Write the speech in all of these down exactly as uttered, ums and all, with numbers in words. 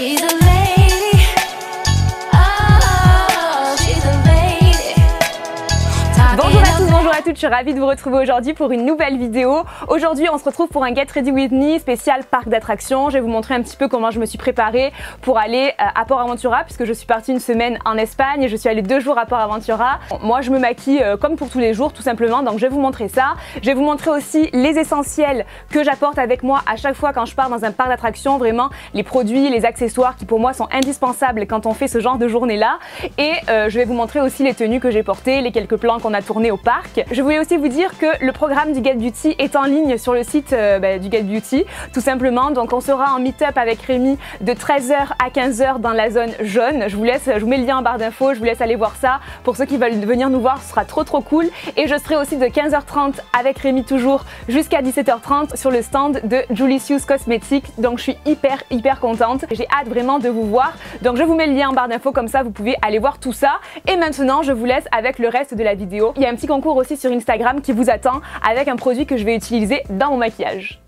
She's a lady. Oh, she's a lady. Bonjour à tous, bonjour à toutes, je suis ravie de vous retrouver aujourd'hui pour une nouvelle vidéo. Aujourd'hui on se retrouve pour un Get Ready With Me spécial parc d'attractions. Je vais vous montrer un petit peu comment je me suis préparée pour aller à Port Aventura, puisque je suis partie une semaine en Espagne et je suis allée deux jours à Port Aventura. Moi je me maquille comme pour tous les jours tout simplement, donc je vais vous montrer ça. Je vais vous montrer aussi les essentiels que j'apporte avec moi à chaque fois quand je pars dans un parc d'attractions, vraiment les produits, les accessoires qui pour moi sont indispensables quand on fait ce genre de journée là. Et euh, je vais vous montrer aussi les tenues que j'ai portées, les quelques plans qu'on a tourné au parc. Je voulais aussi vous dire que le programme du Get Beauty est en ligne sur le site euh, bah, du Get Beauty, tout simplement. Donc on sera en meet-up avec Rémi de treize heures à quinze heures dans la zone jaune. Je vous laisse, je vous mets le lien en barre d'infos, je vous laisse aller voir ça. Pour ceux qui veulent venir nous voir, ce sera trop trop cool. Et je serai aussi de quinze heures trente avec Rémi toujours jusqu'à dix-sept heures trente sur le stand de Julisius Cosmetics. Donc je suis hyper hyper contente. J'ai hâte vraiment de vous voir. Donc je vous mets le lien en barre d'infos, comme ça vous pouvez aller voir tout ça. Et maintenant je vous laisse avec le reste de la vidéo. Il y a un petit concours aussi sur Instagram qui vous attend avec un produit que je vais utiliser dans mon maquillage.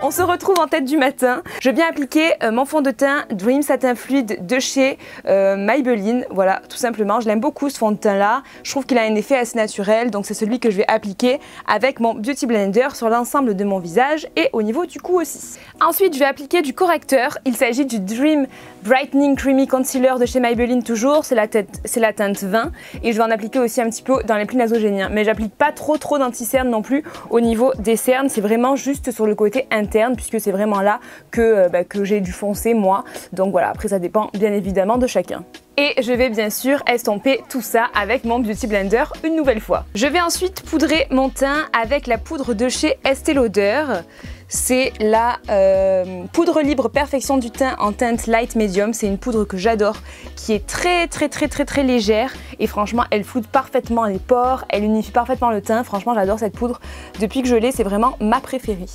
On se retrouve en tête du matin. Je viens appliquer euh, mon fond de teint Dream Satin Fluide de chez euh, Maybelline. Voilà, tout simplement. Je l'aime beaucoup ce fond de teint là. Je trouve qu'il a un effet assez naturel. Donc c'est celui que je vais appliquer avec mon Beauty Blender sur l'ensemble de mon visage et au niveau du cou aussi. Ensuite, je vais appliquer du correcteur. Il s'agit du Dream Brightening Creamy Concealer de chez Maybelline toujours. C'est la, la teinte vingt. Et je vais en appliquer aussi un petit peu dans les plis nasogéniens. Mais j'applique pas trop trop d'anti-cernes non plus au niveau des cernes. C'est vraiment juste sur le côté interne, puisque c'est vraiment là que, bah, que j'ai dû foncer moi. Donc voilà, après ça dépend bien évidemment de chacun. Et je vais bien sûr estomper tout ça avec mon Beauty Blender une nouvelle fois. Je vais ensuite poudrer mon teint avec la poudre de chez Estée Lauder. C'est la euh, poudre libre perfection du teint en teinte light medium. C'est une poudre que j'adore, qui est très très très très très légère. Et franchement, elle floute parfaitement les pores, elle unifie parfaitement le teint. Franchement, j'adore cette poudre. Depuis que je l'ai, c'est vraiment ma préférée.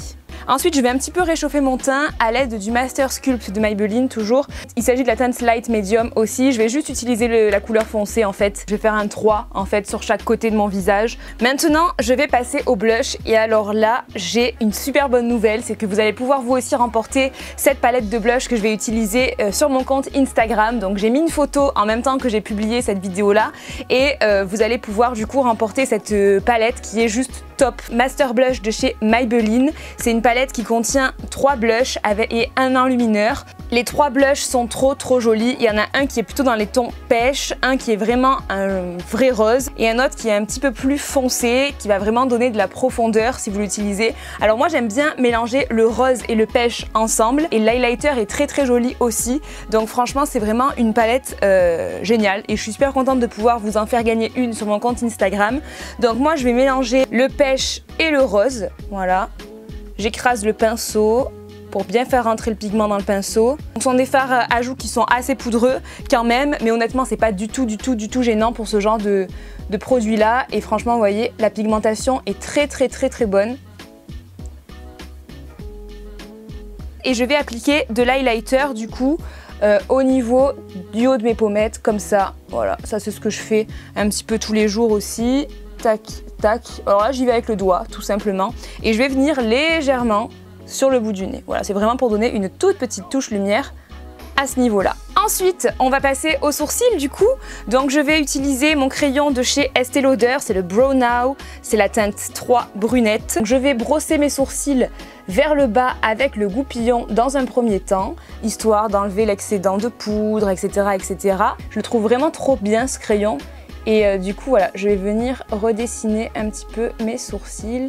Ensuite, je vais un petit peu réchauffer mon teint à l'aide du Master Sculpt de Maybelline toujours. Il s'agit de la teinte light medium aussi. Je vais juste utiliser le, la couleur foncée en fait. Je vais faire un trois en fait sur chaque côté de mon visage. Maintenant, je vais passer au blush. Et alors là, j'ai une super bonne nouvelle. C'est que vous allez pouvoir vous aussi remporter cette palette de blush que je vais utiliser euh, sur mon compte Instagram. Donc j'ai mis une photo en même temps que j'ai publié cette vidéo là. Et euh, vous allez pouvoir du coup remporter cette euh, palette qui est juste top. Master Blush de chez Maybelline. C'est une palette qui contient trois blushs et un enlumineur. Les trois blushs sont trop trop jolis. Il y en a un qui est plutôt dans les tons pêche, un qui est vraiment un vrai rose et un autre qui est un petit peu plus foncé, qui va vraiment donner de la profondeur si vous l'utilisez. Alors moi j'aime bien mélanger le rose et le pêche ensemble, et l'highlighter est très très joli aussi. Donc franchement c'est vraiment une palette euh, géniale et je suis super contente de pouvoir vous en faire gagner une sur mon compte Instagram. Donc moi je vais mélanger le pêche et le rose, voilà. J'écrase le pinceau pour bien faire rentrer le pigment dans le pinceau. Ce sont des fards à joues qui sont assez poudreux quand même, mais honnêtement c'est pas du tout du tout du tout gênant pour ce genre de, de produit là. Et franchement vous voyez, la pigmentation est très très très très bonne. Et je vais appliquer de l'highlighter du coup euh, au niveau du haut de mes pommettes comme ça. Voilà, ça c'est ce que je fais un petit peu tous les jours aussi. Tac, tac. Alors là, j'y vais avec le doigt, tout simplement. Et je vais venir légèrement sur le bout du nez. Voilà, c'est vraiment pour donner une toute petite touche lumière à ce niveau-là. Ensuite, on va passer aux sourcils du coup. Donc je vais utiliser mon crayon de chez Estée Lauder, c'est le Brow Now, c'est la teinte trois brunette. Donc, je vais brosser mes sourcils vers le bas avec le goupillon dans un premier temps, histoire d'enlever l'excédent de poudre, et cetera, et cetera. Je le trouve vraiment trop bien ce crayon. Et euh, du coup, voilà, je vais venir redessiner un petit peu mes sourcils.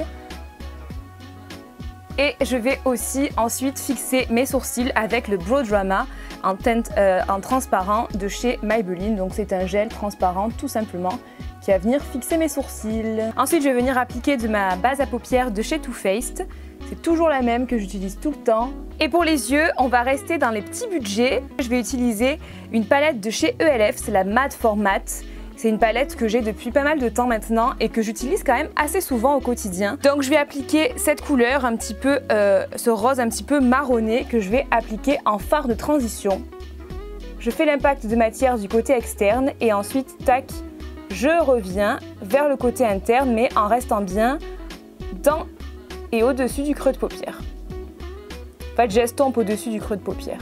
Et je vais aussi ensuite fixer mes sourcils avec le Brow Drama en teinte, euh, en transparent de chez Maybelline. Donc c'est un gel transparent tout simplement qui va venir fixer mes sourcils. Ensuite, je vais venir appliquer de ma base à paupières de chez Too Faced. C'est toujours la même que j'utilise tout le temps. Et pour les yeux, on va rester dans les petits budgets. Je vais utiliser une palette de chez E L F, c'est la Matte for Matte. C'est une palette que j'ai depuis pas mal de temps maintenant et que j'utilise quand même assez souvent au quotidien. Donc je vais appliquer cette couleur un petit peu, euh, ce rose un petit peu marronné que je vais appliquer en fard de transition. Je fais l'impact de matière du côté externe et ensuite, tac, je reviens vers le côté interne mais en restant bien dans et au-dessus du creux de paupière. En fait, j'estompe au-dessus du creux de paupière.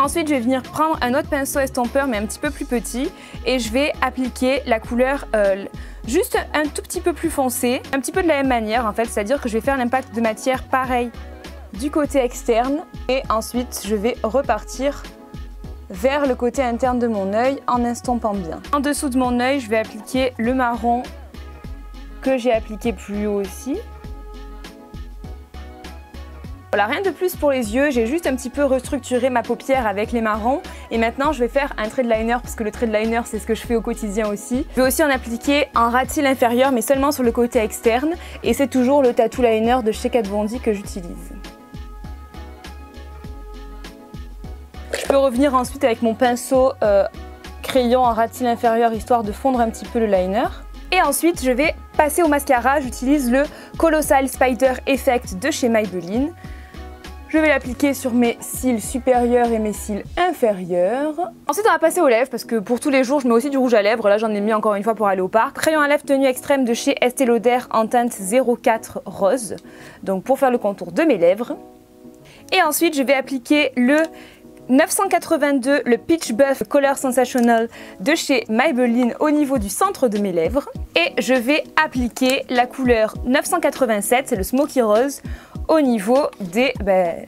Ensuite, je vais venir prendre un autre pinceau estompeur, mais un petit peu plus petit, et je vais appliquer la couleur euh, juste un tout petit peu plus foncée, un petit peu de la même manière en fait, c'est-à-dire que je vais faire l'impact de matière pareil du côté externe, et ensuite je vais repartir vers le côté interne de mon œil en estompant bien. En dessous de mon œil, je vais appliquer le marron que j'ai appliqué plus haut aussi. Voilà, rien de plus pour les yeux, j'ai juste un petit peu restructuré ma paupière avec les marrons et maintenant je vais faire un trait de liner parce que le trait de liner c'est ce que je fais au quotidien aussi. Je vais aussi en appliquer un ras-de-cils inférieur mais seulement sur le côté externe et c'est toujours le Tattoo Liner de chez Kat Von D que j'utilise. Je peux revenir ensuite avec mon pinceau euh, crayon en ras-de-cils inférieur histoire de fondre un petit peu le liner. Et ensuite, je vais passer au mascara, j'utilise le Colossal Spider Effect de chez Maybelline. Je vais l'appliquer sur mes cils supérieurs et mes cils inférieurs. Ensuite, on va passer aux lèvres parce que pour tous les jours, je mets aussi du rouge à lèvres. Là, j'en ai mis encore une fois pour aller au parc. Crayon à lèvres tenue extrême de chez Estée Lauder en teinte zéro quatre rose. Donc pour faire le contour de mes lèvres. Et ensuite, je vais appliquer le neuf cent quatre-vingt-deux, le Peach Buff Color Sensational de chez Maybelline au niveau du centre de mes lèvres. Et je vais appliquer la couleur neuf cent quatre-vingt-sept, c'est le Smoky Rose, au niveau des, ben,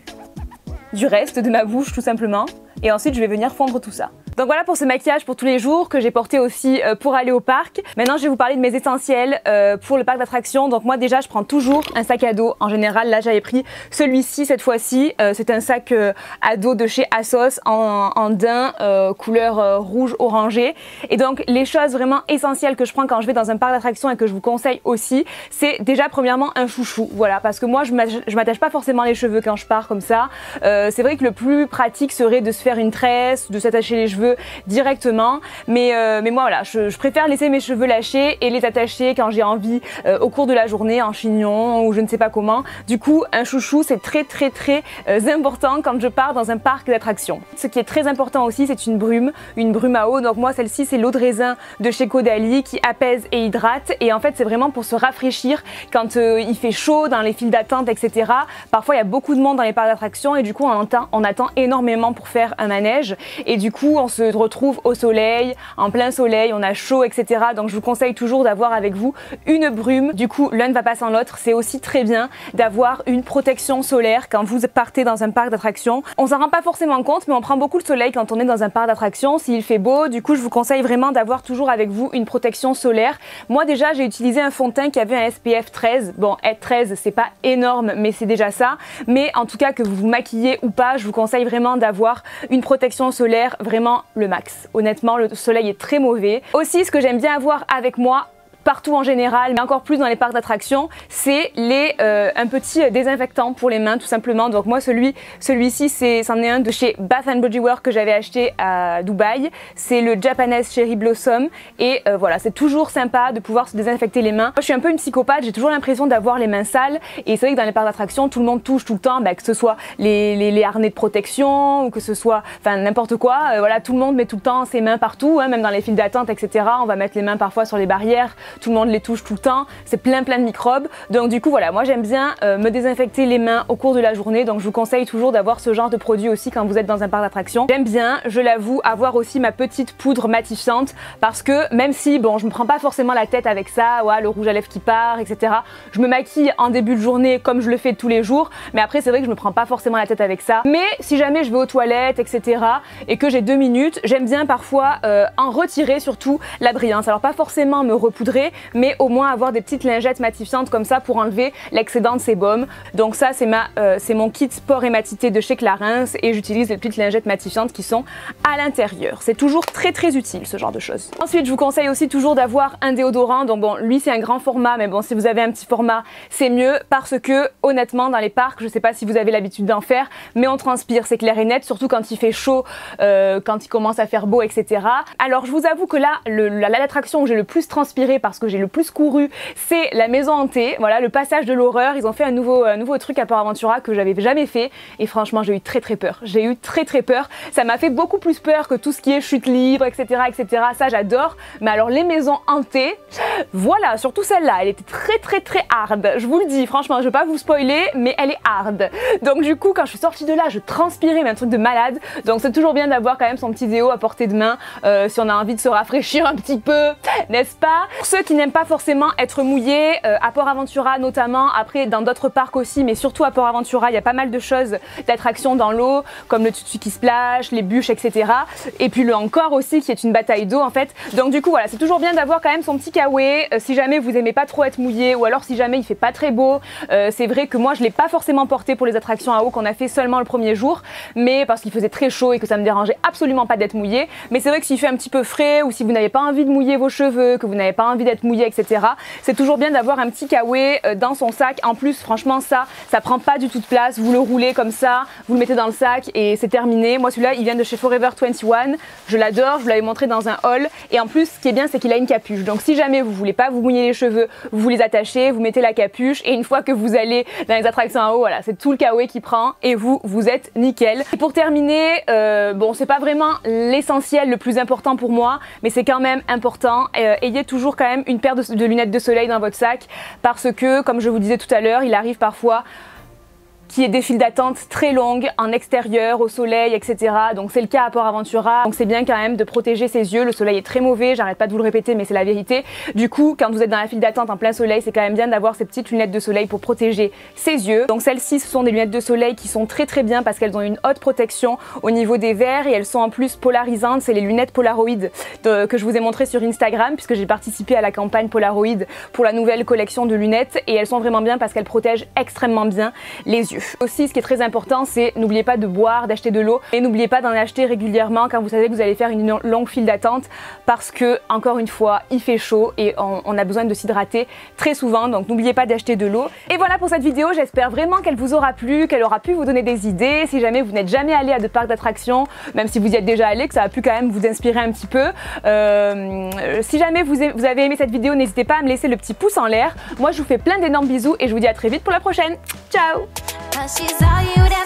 du reste de ma bouche tout simplement. Et ensuite je vais venir fondre tout ça. Donc voilà pour ce maquillage pour tous les jours que j'ai porté aussi pour aller au parc. Maintenant je vais vous parler de mes essentiels pour le parc d'attractions. Donc moi déjà je prends toujours un sac à dos en général. Là j'avais pris celui-ci cette fois-ci. C'est un sac à dos de chez Asos en, en daim couleur rouge orangé. Et donc les choses vraiment essentielles que je prends quand je vais dans un parc d'attractions et que je vous conseille aussi, c'est déjà premièrement un chouchou. Voilà, parce que moi je m'attache pas forcément les cheveux quand je pars comme ça. C'est vrai que le plus pratique serait de se faire une tresse, de s'attacher les cheveux directement, mais, euh, mais moi voilà, je, je préfère laisser mes cheveux lâchés et les attacher quand j'ai envie euh, au cours de la journée en chignon ou je ne sais pas comment. Du coup un chouchou c'est très très très euh, important quand je pars dans un parc d'attractions. Ce qui est très important aussi c'est une brume, une brume à eau, donc moi celle-ci c'est l'eau de raisin de chez Caudalie qui apaise et hydrate et en fait c'est vraiment pour se rafraîchir quand euh, il fait chaud dans les files d'attente et cetera. Parfois il y a beaucoup de monde dans les parcs d'attractions et du coup on, entend, on attend énormément pour faire un manège et du coup on se retrouve au soleil, en plein soleil, on a chaud, et cetera. Donc je vous conseille toujours d'avoir avec vous une brume. Du coup, l'un ne va pas sans l'autre. C'est aussi très bien d'avoir une protection solaire quand vous partez dans un parc d'attractions. On s'en rend pas forcément compte, mais on prend beaucoup le soleil quand on est dans un parc d'attractions. S'il fait beau, du coup, je vous conseille vraiment d'avoir toujours avec vous une protection solaire. Moi déjà, j'ai utilisé un fond de teint qui avait un S P F treize. Bon, être treize, c'est pas énorme, mais c'est déjà ça. Mais en tout cas, que vous vous maquillez ou pas, je vous conseille vraiment d'avoir une protection solaire vraiment le max. Honnêtement, le soleil est très mauvais. Aussi, ce que j'aime bien avoir avec moi, partout en général, mais encore plus dans les parcs d'attractions, c'est les euh, un petit désinfectant pour les mains tout simplement. Donc moi celui celui-ci c'est c'en est un de chez Bath and Body Works que j'avais acheté à Dubaï. C'est le Japanese cherry blossom et euh, voilà, c'est toujours sympa de pouvoir se désinfecter les mains. Moi, je suis un peu une psychopathe, j'ai toujours l'impression d'avoir les mains sales et c'est vrai que dans les parcs d'attractions, tout le monde touche tout le temps, bah, que ce soit les, les, les harnais de protection ou que ce soit enfin n'importe quoi. Euh, voilà, tout le monde met tout le temps ses mains partout, hein, même dans les files d'attente, et cetera. On va mettre les mains parfois sur les barrières. tout le monde les touche tout le temps, c'est plein plein de microbes. Donc du coup voilà, moi j'aime bien euh, me désinfecter les mains au cours de la journée, donc je vous conseille toujours d'avoir ce genre de produit aussi quand vous êtes dans un parc d'attraction. J'aime bien, je l'avoue, avoir aussi ma petite poudre matifiante, parce que même si bon je me prends pas forcément la tête avec ça, ouais, le rouge à lèvres qui part, et cetera. Je me maquille en début de journée comme je le fais tous les jours, mais après c'est vrai que je me prends pas forcément la tête avec ça. Mais si jamais je vais aux toilettes, et cetera et que j'ai deux minutes, j'aime bien parfois euh, en retirer surtout la brillance. Alors pas forcément me repoudrer, mais au moins avoir des petites lingettes matifiantes comme ça pour enlever l'excédent de sébum. Donc ça c'est ma, euh, c'est mon kit sport et matité de chez Clarins, et j'utilise les petites lingettes matifiantes qui sont à l'intérieur. C'est toujours très très utile ce genre de choses. Ensuite je vous conseille aussi toujours d'avoir un déodorant. Donc bon, lui c'est un grand format, mais bon si vous avez un petit format c'est mieux, parce que honnêtement dans les parcs, je sais pas si vous avez l'habitude d'en faire, mais on transpire, c'est clair et net, surtout quand il fait chaud, euh, quand il commence à faire beau, et cetera. Alors je vous avoue que là, l'attraction où j'ai le plus transpiré parce que j'ai le plus couru, c'est la maison hantée, voilà, le passage de l'horreur. Ils ont fait un nouveau, un nouveau truc à Port Aventura que j'avais jamais fait, et franchement j'ai eu très très peur, j'ai eu très très peur, ça m'a fait beaucoup plus peur que tout ce qui est chute libre, etc., etc. Ça j'adore, mais alors les maisons hantées, voilà, surtout celle-là, elle était très très très hard, je vous le dis, franchement je vais pas vous spoiler, mais elle est hard. Donc du coup quand je suis sortie de là, je transpirais, mais un truc de malade. Donc c'est toujours bien d'avoir quand même son petit déo à portée de main, euh, si on a envie de se rafraîchir un petit peu, n'est-ce pas? Pour ceux qui n'aiment pas forcément être mouillés, euh, à Port Aventura notamment, après dans d'autres parcs aussi, mais surtout à Port Aventura, il y a pas mal de choses d'attractions dans l'eau, comme le Tutsu qui splash, les bûches, et cetera. Et puis le Encore aussi qui est une bataille d'eau en fait. Donc du coup voilà, c'est toujours bien d'avoir quand même son petit kawaii, euh, si jamais vous aimez pas trop être mouillé, ou alors si jamais il fait pas très beau. Euh, c'est vrai que moi je l'ai pas forcément porté pour les attractions à eau qu'on a fait seulement le premier jour, mais parce qu'il faisait très chaud et que ça me dérangeait absolument pas d'être mouillé. Mais c'est vrai que s'il fait un petit peu frais, ou si vous n'avez pas envie de mouiller vos cheveux, que vous n'avez pas envie d'être mouillé, et cetera, c'est toujours bien d'avoir un petit kawaii dans son sac. En plus, franchement, ça, ça prend pas du tout de place. Vous le roulez comme ça, vous le mettez dans le sac et c'est terminé. Moi, celui-là, il vient de chez Forever vingt et un. Je l'adore, je vous l'avais montré dans un haul. Et en plus, ce qui est bien, c'est qu'il a une capuche. Donc, si jamais vous voulez pas vous mouiller les cheveux, vous les attachez, vous mettez la capuche, et une fois que vous allez dans les attractions à eau, voilà, c'est tout le kawaii qui prend et vous, vous êtes nickel. Et pour terminer, euh, bon, c'est pas vraiment l'essentiel, le plus important pour moi, mais c'est quand même important. Euh, ayez toujours quand même une paire de, de lunettes de soleil dans votre sac, parce que, comme je vous disais tout à l'heure, il arrive parfois qui est des files d'attente très longues en extérieur, au soleil, et cetera. Donc c'est le cas à Port Aventura. Donc c'est bien quand même de protéger ses yeux. Le soleil est très mauvais, j'arrête pas de vous le répéter, mais c'est la vérité. Du coup, quand vous êtes dans la file d'attente en plein soleil, c'est quand même bien d'avoir ces petites lunettes de soleil pour protéger ses yeux. Donc celles-ci, ce sont des lunettes de soleil qui sont très très bien, parce qu'elles ont une haute protection au niveau des verres, et elles sont en plus polarisantes. C'est les lunettes Polaroid de, que je vous ai montré sur Instagram, puisque j'ai participé à la campagne Polaroid pour la nouvelle collection de lunettes, et elles sont vraiment bien parce qu'elles protègent extrêmement bien les yeux. Aussi, ce qui est très important, c'est n'oubliez pas de boire, d'acheter de l'eau, et n'oubliez pas d'en acheter régulièrement quand vous savez que vous allez faire une longue file d'attente, parce que, encore une fois, il fait chaud et on, on a besoin de s'hydrater très souvent, donc n'oubliez pas d'acheter de l'eau. Et voilà pour cette vidéo, j'espère vraiment qu'elle vous aura plu, qu'elle aura pu vous donner des idées, si jamais vous n'êtes jamais allé à de parcs d'attractions, même si vous y êtes déjà allé, que ça a pu quand même vous inspirer un petit peu. Euh, si jamais vous, vous avez aimé cette vidéo, n'hésitez pas à me laisser le petit pouce en l'air. Moi, je vous fais plein d'énormes bisous et je vous dis à très vite pour la prochaine. Ciao! She's all you that